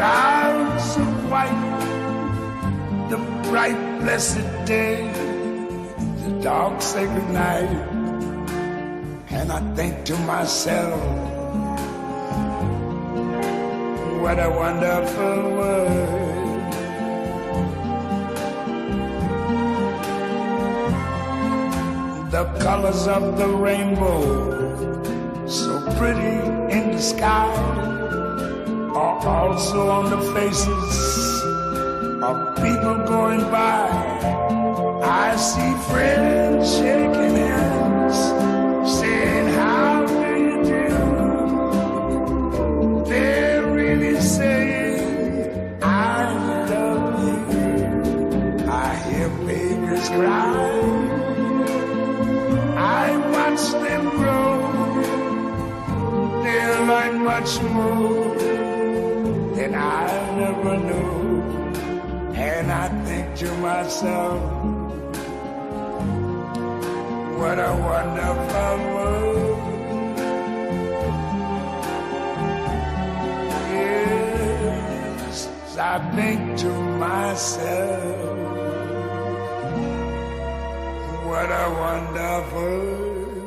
clouds of white, the bright blessed day, the dark sacred night, and I think to myself, what a wonderful world. The colors of the rainbow, so pretty in the sky, are also on the faces of people going by. I see friends shaking hands, saying how do you do. They're really saying I love you. I hear babies cry, I watch them grow. They're like much more and I never knew, and I think to myself, what a wonderful world. Yes, I think to myself, what a wonderful world.